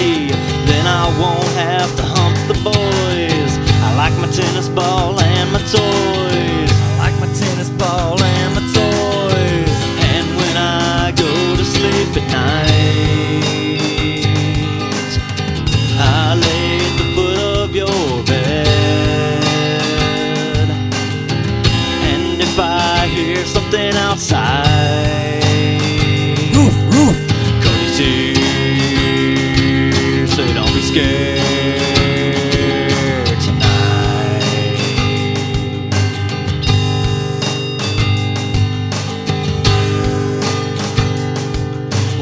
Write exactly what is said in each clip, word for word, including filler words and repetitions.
body, then I won't have to hump the boys. I like my tennis ball and my toys. I like my tennis ball and my toys. And when I go to sleep at night, I lay at the foot of your bed. And if I hear something outside, scared tonight.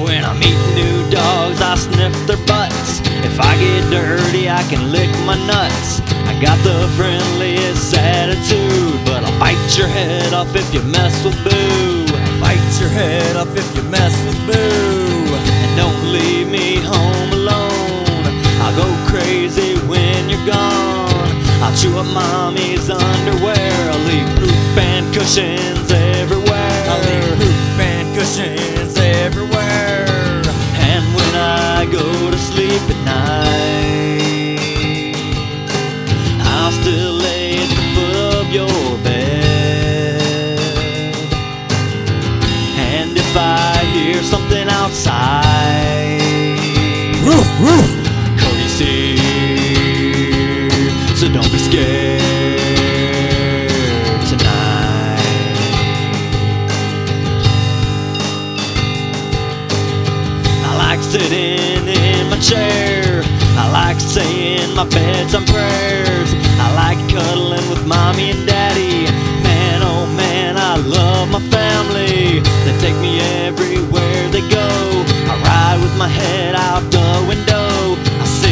When I meet new dogs, I sniff their butts. If I get dirty, I can lick my nuts. I got the friendliest attitude, but I'll bite your head off if you mess with Boo. I'll bite your head off if you mess with Boo. And don't leave me home alone. I'll go crazy when you're gone. I'll chew up mommy's underwear. I'll leave poop and cushions everywhere. I'll leave poop and cushions everywhere. And when I go to sleep at night, I'll still lay at the foot of your bed. And if I hear something outside, roof, roof, so don't be scared tonight. I like sitting in my chair. I like saying my bedtime prayers. I like cuddling with mommy and daddy. Man, oh man, I love my family. They take me everywhere they go. I ride with my head out the window,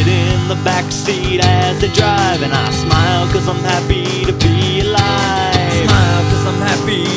in the backseat as they drive, and I smile 'cause I'm happy to be alive. Smile 'cause I'm happy